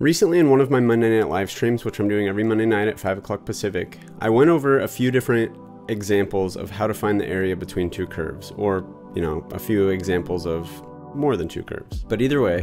Recently in one of my Monday night live streams, which I'm doing every Monday night at 5 o'clock Pacific, I went over a few different examples of how to find the area between two curves, or, you know, a few examples of more than two curves. But either way,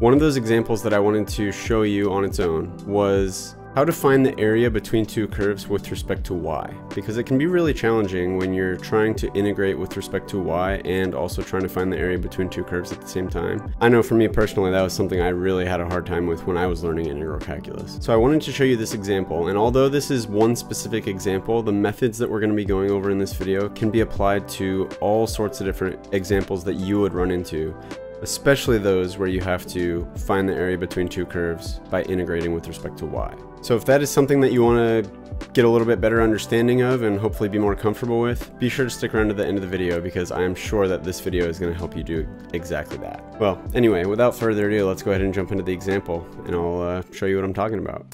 one of those examples that I wanted to show you on its own was how to find the area between two curves with respect to y, because it can be really challenging when you're trying to integrate with respect to y and also trying to find the area between two curves at the same time. I know for me personally, that was something I really had a hard time with when I was learning integral calculus. So I wanted to show you this example, and although this is one specific example, the methods that we're going to be going over in this video can be applied to all sorts of different examples that you would run into, especially those where you have to find the area between two curves by integrating with respect to y. So if that is something that you want to get a little bit better understanding of and hopefully be more comfortable with, be sure to stick around to the end of the video, because I am sure that this video is going to help you do exactly that. Well, anyway, without further ado, let's go ahead and jump into the example, and I'll show you what I'm talking about.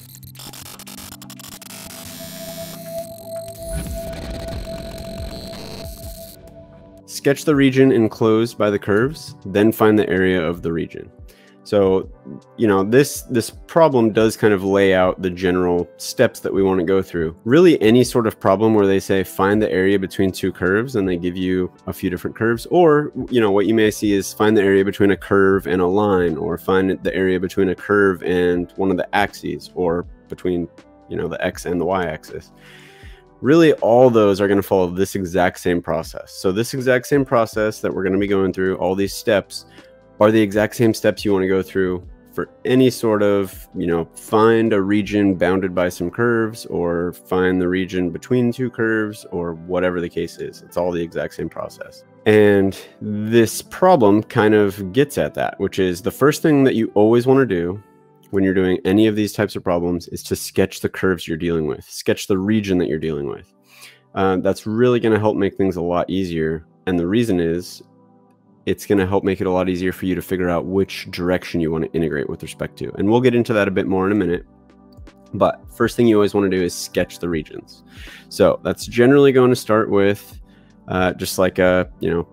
Sketch the region enclosed by the curves, then find the area of the region. So, you know, this problem does kind of lay out the general steps that we want to go through. Really, any sort of problem where they say find the area between two curves and they give you a few different curves, or, you know, what you may see is find the area between a curve and a line, or find the area between a curve and one of the axes, or between, you know, the x and the y axis. Really, all those are going to follow this exact same process. So this exact same process that we're going to be going through, all these steps, are the exact same steps you want to go through for any sort of, you know, find a region bounded by some curves, or find the region between two curves, or whatever the case is. It's all the exact same process. And this problem kind of gets at that, which is the first thing that you always want to do when you're doing any of these types of problems is to sketch the curves you're dealing with, sketch the region that you're dealing with. That's really going to help make things a lot easier. And the reason is it's going to help make it a lot easier for you to figure out which direction you want to integrate with respect to. And we'll get into that a bit more in a minute. But first thing you always want to do is sketch the regions. So that's generally going to start with just like a, you know,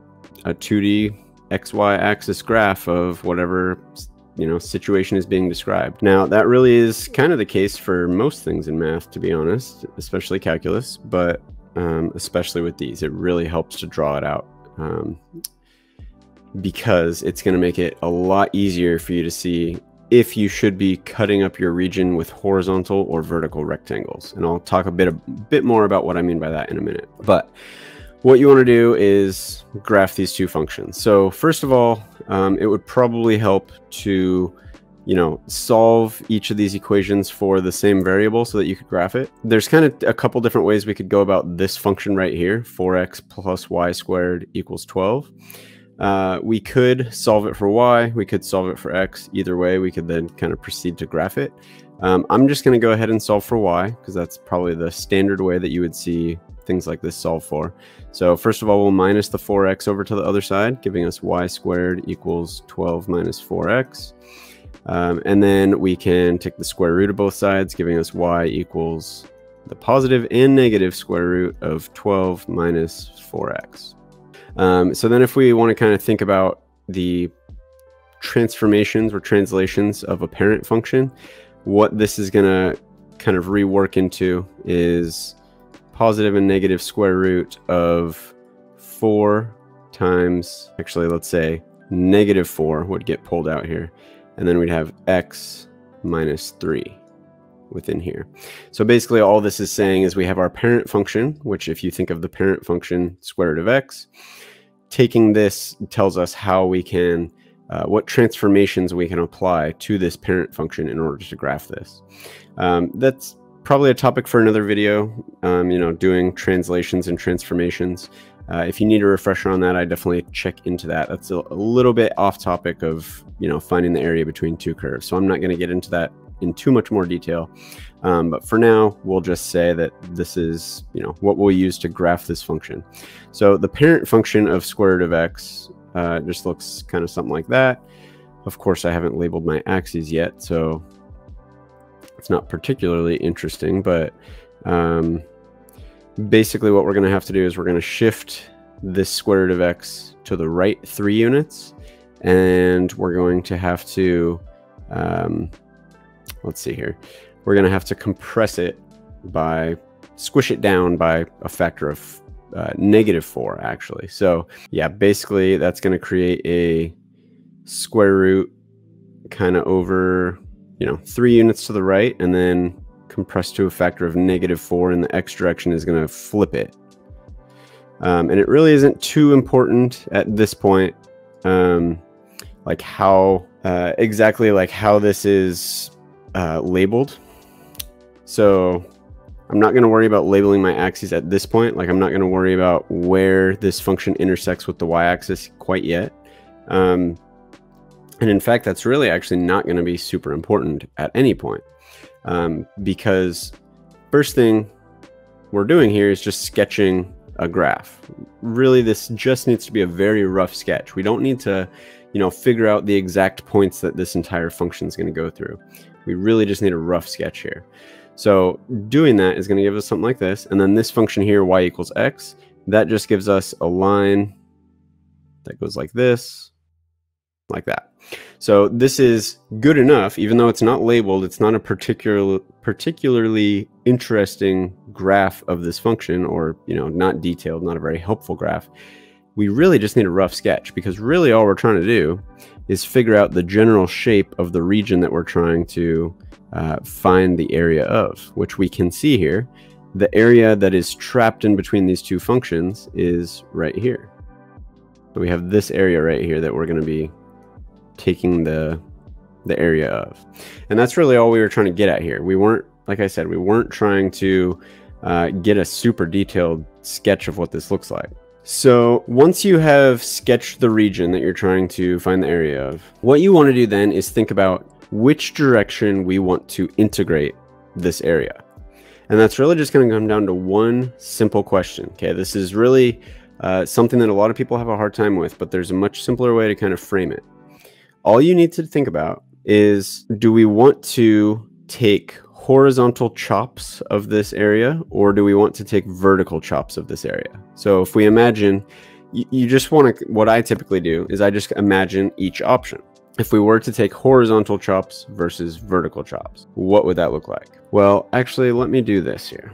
a 2D XY axis graph of whatever, you know, situation is being described. Now, that really is kind of the case for most things in math, to be honest, especially calculus, but especially with these, it really helps to draw it out because it's going to make it a lot easier for you to see if you should be cutting up your region with horizontal or vertical rectangles. And I'll talk a bit more about what I mean by that in a minute. But what you want to do is graph these two functions. So first of all, it would probably help to, you know, solve each of these equations for the same variable so that you could graph it. There's kind of a couple different ways we could go about this function right here, 4x plus y squared equals 12. We could solve it for y, we could solve it for x. Either way, we could then kind of proceed to graph it. I'm just going to go ahead and solve for y, because that's probably the standard way that you would see things like this solve for. So first of all, we'll minus the 4x over to the other side, giving us y squared equals 12 minus 4x. And then we can take the square root of both sides, giving us y equals the positive and negative square root of 12 minus 4x. So then if we want to kind of think about the transformations or translations of a parent function, what this is going to kind of rework into is positive and negative square root of 4 times, actually, let's say negative 4 would get pulled out here. And then we'd have x minus 3 within here. So basically all this is saying is we have our parent function, which if you think of the parent function square root of x, taking this tells us how we can, what transformations we can apply to this parent function in order to graph this. That's probably a topic for another video, you know, doing translations and transformations. If you need a refresher on that, I definitely check into that. That's a little bit off topic of, you know, finding the area between two curves. So I'm not going to get into that in too much more detail. But for now, we'll just say that this is, you know, what we'll use to graph this function. So the parent function of square root of x just looks kind of something like that. Of course, I haven't labeled my axes yet, so it's not particularly interesting, but basically what we're going to have to do is we're going to shift this square root of x to the right 3 units, and we're going to have to let's see here. We're going to have to compress it by, squish it down by a factor of -4, actually. So yeah, basically that's going to create a square root kind of over, 3 units to the right, and then compressed to a factor of -4, and the X direction is going to flip it. And it really isn't too important at this point, like how exactly like how this is labeled. So I'm not going to worry about labeling my axes at this point. Like I'm not going to worry about where this function intersects with the y-axis quite yet. And in fact, that's really actually not going to be super important at any point, because first thing we're doing here is just sketching a graph. Really, this just needs to be a very rough sketch. We don't need to, figure out the exact points that this entire function is going to go through. We really just need a rough sketch here. So doing that is going to give us something like this. And then this function here, y = x, that just gives us a line that goes like this, like that. So this is good enough, even though it's not labeled, it's not a particularly interesting graph of this function, or not detailed, not a very helpful graph. We really just need a rough sketch, because really all we're trying to do is figure out the general shape of the region that we're trying to find the area of, which we can see here. The area that is trapped in between these two functions is right here. So we have this area right here that we're going to be taking the area of, and that's really all we were trying to get at here. We weren't, like I said, we weren't trying to get a super detailed sketch of what this looks like. So once you have sketched the region that you're trying to find the area of, what you want to do then is think about which direction we want to integrate this area. And that's really just going to come down to one simple question. Okay, this is really something that a lot of people have a hard time with, but there's a much simpler way to kind of frame it. All you need to think about is, do we want to take horizontal chops of this area, or do we want to take vertical chops of this area? So if we imagine, you just want to, what I typically do is I just imagine each option. If we were to take horizontal chops versus vertical chops, what would that look like? Well, actually, let me do this here.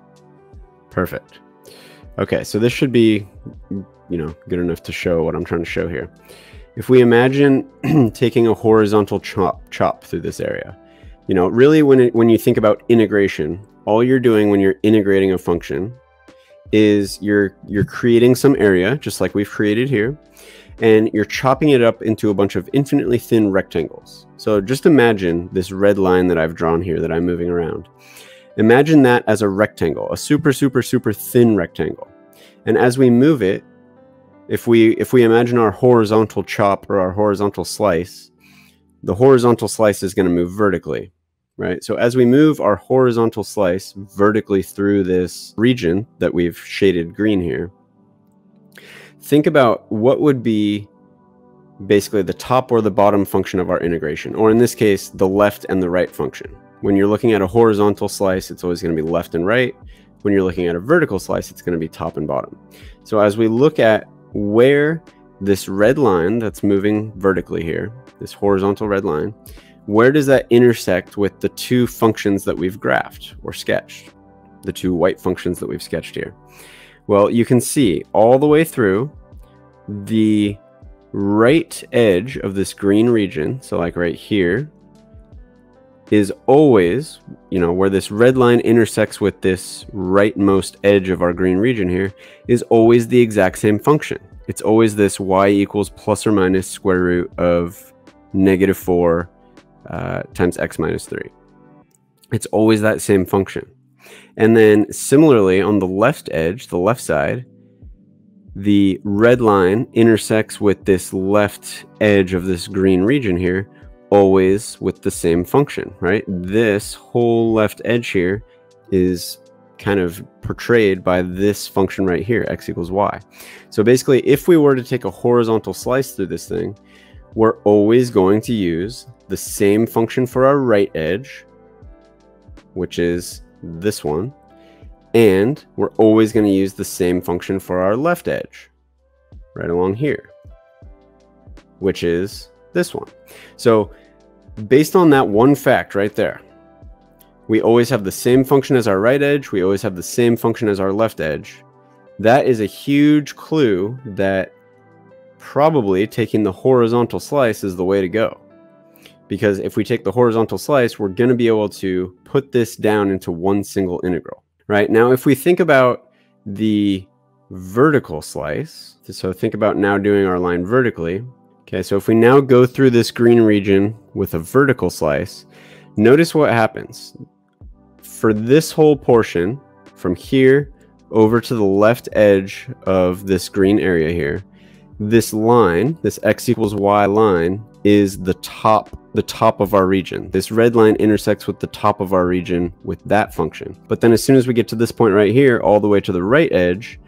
Perfect. Okay, so this should be, good enough to show what I'm trying to show here. If we imagine taking a horizontal chop through this area, really when you think about integration, all you're doing when you're integrating a function is you're creating some area, just like we've created here, and you're chopping it up into a bunch of infinitely thin rectangles. So just imagine this red line that I've drawn here that I'm moving around. Imagine that as a rectangle, a super, super, super thin rectangle. And as we move it, if we imagine our horizontal chop or our horizontal slice, the horizontal slice is going to move vertically, right? So as we move our horizontal slice vertically through this region that we've shaded green here, think about what would be basically the top or the bottom function of our integration, or in this case, the left and the right function. When you're looking at a horizontal slice, it's always going to be left and right. When you're looking at a vertical slice, it's going to be top and bottom. So as we look at where this red line that's moving vertically here, this horizontal red line, where does that intersect with the two functions that we've graphed or sketched, the two white functions that we've sketched here? Well, you can see all the way through the right edge of this green region, so like right here, is always, where this red line intersects with this rightmost edge of our green region here, is always the exact same function. It's always this y = ± √(-4) times x - 3. It's always that same function. And then similarly on the left edge, the left side, the red line intersects with this left edge of this green region here, always with the same function, right? This whole left edge here is kind of portrayed by this function right here, x = y. So basically, if we were to take a horizontal slice through this thing, we're always going to use the same function for our right edge, which is this one, and we're always going to use the same function for our left edge, right along here, which is this one. So based on that one fact right there, We always have the same function as our right edge. We always have the same function as our left edge. That is a huge clue that probably taking the horizontal slice is the way to go. Because if we take the horizontal slice, we're going to be able to put this down into one single integral, right? Now, if we think about the vertical slice, so think about now doing our line vertically. Okay, so if we now go through this green region with a vertical slice, notice what happens. For this whole portion, from here over to the left edge of this green area here, this line, this x equals y line, is the top of our region. This red line intersects with the top of our region with that function. But then as soon as we get to this point right here, all the way to the right edge,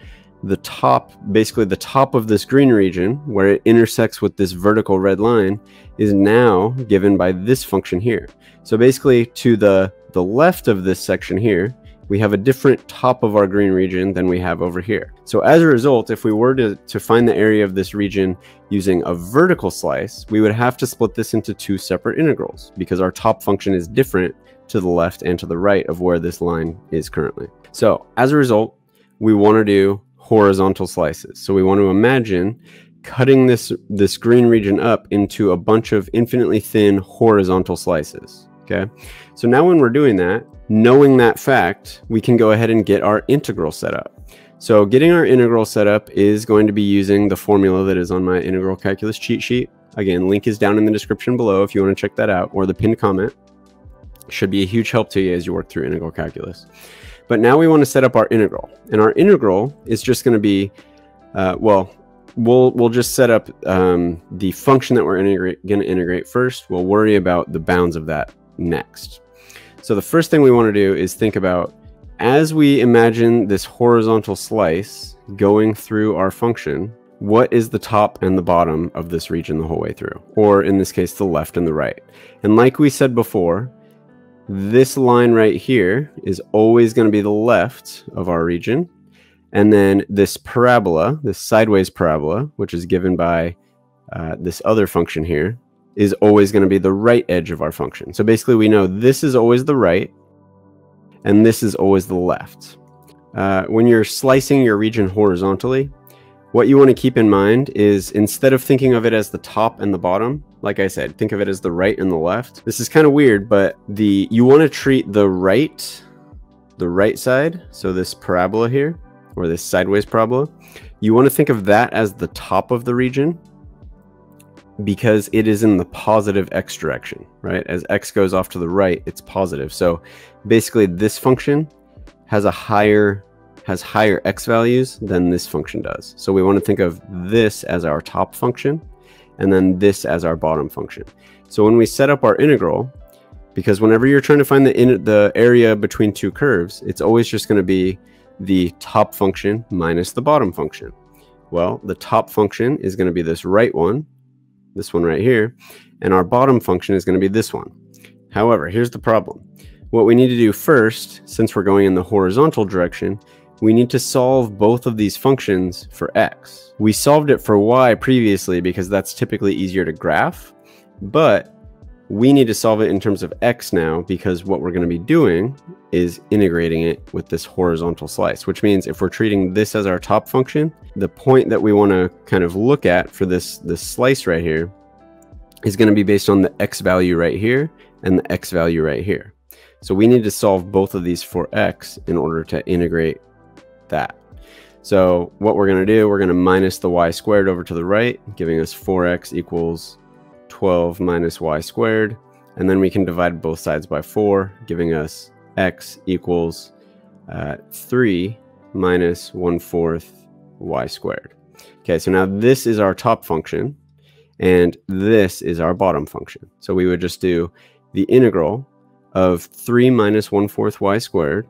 the top, basically the top of this green region where it intersects with this vertical red line, is now given by this function here. So basically to the left of this section here, we have a different top of our green region than we have over here. So as a result, if we were to find the area of this region using a vertical slice, we would have to split this into two separate integrals because our top function is different to the left and to the right of where this line is currently. So as a result, we want to do horizontal slices. So we want to imagine cutting this green region up into a bunch of infinitely thin horizontal slices. Okay, so now when we're doing that, knowing that fact, we can go ahead and get our integral set up. So getting our integral set up is going to be using the formula that is on my integral calculus cheat sheet. Again, link is down in the description below if you want to check that out, or the pinned comment. Should be a huge help to you as you work through integral calculus. But now we want to set up our integral, and our integral is just going to be, we'll just set up the function that we're going to integrate first. We'll worry about the bounds of that next. So the first thing we want to do is think about, as we imagine this horizontal slice going through our function, what is the top and the bottom of this region the whole way through? Or in this case, the left and the right. And like we said before, this line right here is always going to be the left of our region. And then this parabola, this sideways parabola, which is given by this other function here, is always going to be the right edge of our function. So basically we know this is always the right and this is always the left. When you're slicing your region horizontally, what you want to keep in mind is, instead of thinking of it as the top and the bottom, like I said, think of it as the right and the left. This is kind of weird, but you want to treat the right side, so this parabola here, or this sideways parabola, you want to think of that as the top of the region because it is in the positive x direction, right? As x goes off to the right, it's positive. So basically this function has higher x values than this function does. So we want to think of this as our top function and then this as our bottom function. So when we set up our integral, because whenever you're trying to find the area between two curves, it's always just going to be the top function minus the bottom function. Well, the top function is going to be this right one, this one right here, and our bottom function is going to be this one. However, here's the problem. What we need to do first, since we're going in the horizontal direction, we need to solve both of these functions for x. We solved it for y previously because that's typically easier to graph, but we need to solve it in terms of x now because what we're going to be doing is integrating it with this horizontal slice, which means if we're treating this as our top function, the point that we want to kind of look at for this slice right here is going to be based on the x value right here and the x value right here. So we need to solve both of these for x in order to integrate that. So what we're going to do, we're going to minus the y squared over to the right, giving us 4x equals 12 minus y squared, and then we can divide both sides by 4, giving us x equals 3 minus 1/4 y squared. Okay, so now this is our top function and this is our bottom function. So we would just do the integral of 3 minus 1/4 y squared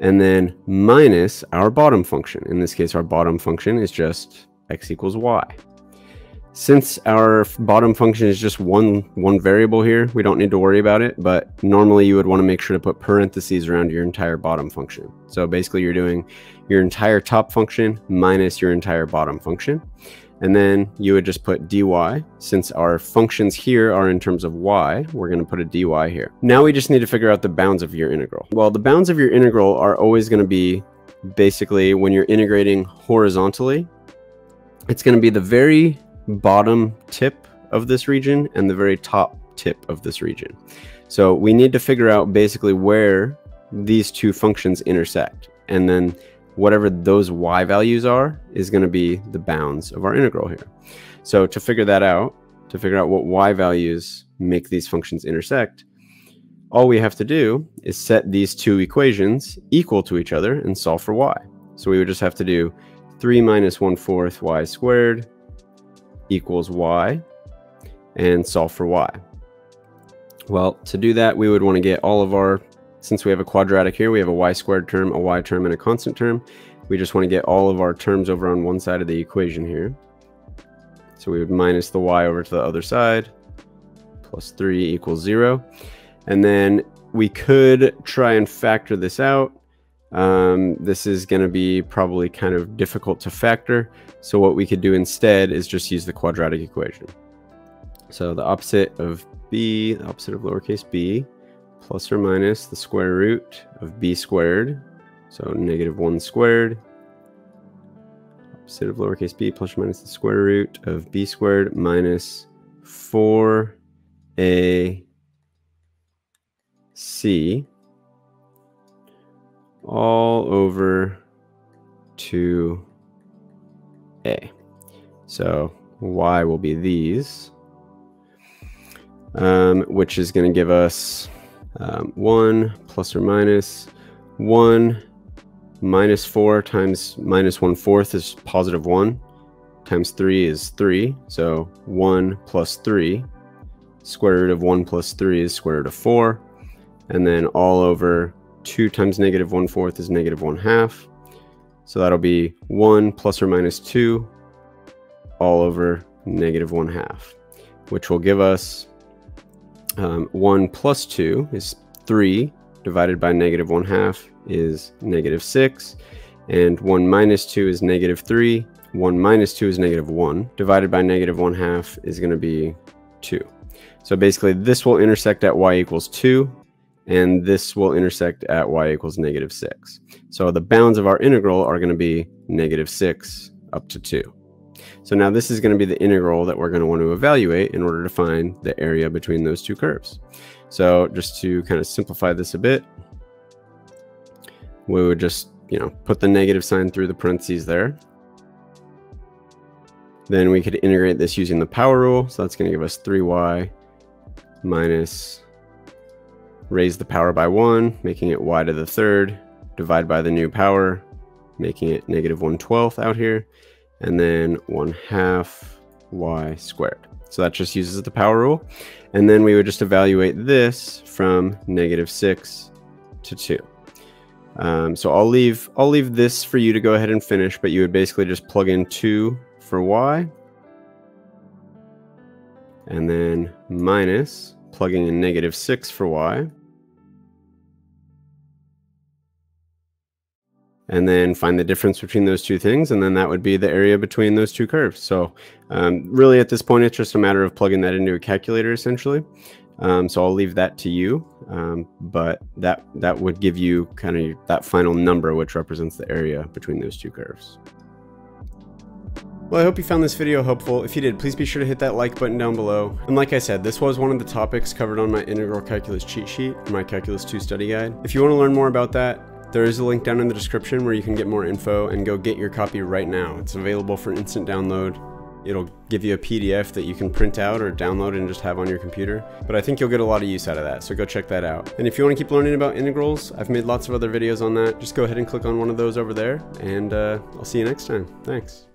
and then minus our bottom function. In this case, our bottom function is just x equals y. Since our bottom function is just one variable here, we don't need to worry about it, but normally you would want to make sure to put parentheses around your entire bottom function. So basically you're doing your entire top function minus your entire bottom function. And then you would just put dy. Since our functions here are in terms of y, we're going to put a dy here. Now we just need to figure out the bounds of your integral. Well, the bounds of your integral are always going to be basically when you're integrating horizontally, it's going to be the very bottom tip of this region and the very top tip of this region. So we need to figure out basically where these two functions intersect. And then whatever those y values are is going to be the bounds of our integral here. So to figure that out, to figure out what y values make these functions intersect, all we have to do is set these two equations equal to each other and solve for y. So we would just have to do 3 minus 1/4 y squared equals y and solve for y. Well, to do that, we would want to get all of our, since we have a quadratic here, we have a y squared term, a y term, and a constant term. We just want to get all of our terms over on one side of the equation here. So we would minus the y over to the other side, plus 3 equals 0. And then we could try and factor this out. This is going to be probably kind of difficult to factor. So what we could do instead is just use the quadratic equation. So the opposite of b, the opposite of lowercase b, plus or minus the square root of b squared, so negative 1 squared, opposite of lowercase b, plus or minus the square root of b squared minus 4ac all over 2a. So y will be these, which is going to give us 1 plus or minus 1 minus 4 times minus 1/4 is positive 1 times 3 is 3. So 1 plus 3, square root of 1 plus 3 is square root of 4. And then all over 2 times negative 1/4 is negative 1/2. So that'll be 1 plus or minus 2 all over negative 1/2, which will give us 1 plus 2 is 3 divided by negative 1/2 is negative 6. And 1 minus 2 is negative 3. 1 minus 2 is negative 1 divided by negative 1/2 is going to be 2. So basically this will intersect at y equals 2. And this will intersect at y equals negative 6. So the bounds of our integral are going to be negative 6 up to 2. So now this is going to be the integral that we're going to want to evaluate in order to find the area between those two curves. So just to kind of simplify this a bit, we would just, put the negative sign through the parentheses there. Then we could integrate this using the power rule. So that's going to give us 3y minus raise the power by 1, making it y to the third, divide by the new power, making it negative 1/12 out here, and then 1/2 y squared. So that just uses the power rule. And then we would just evaluate this from negative 6 to 2. So I'll leave this for you to go ahead and finish, but you would basically just plug in 2 for y, and then minus plugging in negative 6 for y. And then find the difference between those two things. And then that would be the area between those two curves. So really at this point, it's just a matter of plugging that into a calculator essentially. So I'll leave that to you. But that would give you kind of that final number, which represents the area between those two curves. Well, I hope you found this video helpful. If you did, please be sure to hit that like button down below. And like I said, this was one of the topics covered on my integral calculus cheat sheet, my Calculus 2 study guide. If you want to learn more about that, there is a link down in the description where you can get more info and go get your copy right now. It's available for instant download. It'll give you a PDF that you can print out or download and just have on your computer. But I think you'll get a lot of use out of that, so go check that out. And if you want to keep learning about integrals, I've made lots of other videos on that. Just go ahead and click on one of those over there, and I'll see you next time. Thanks.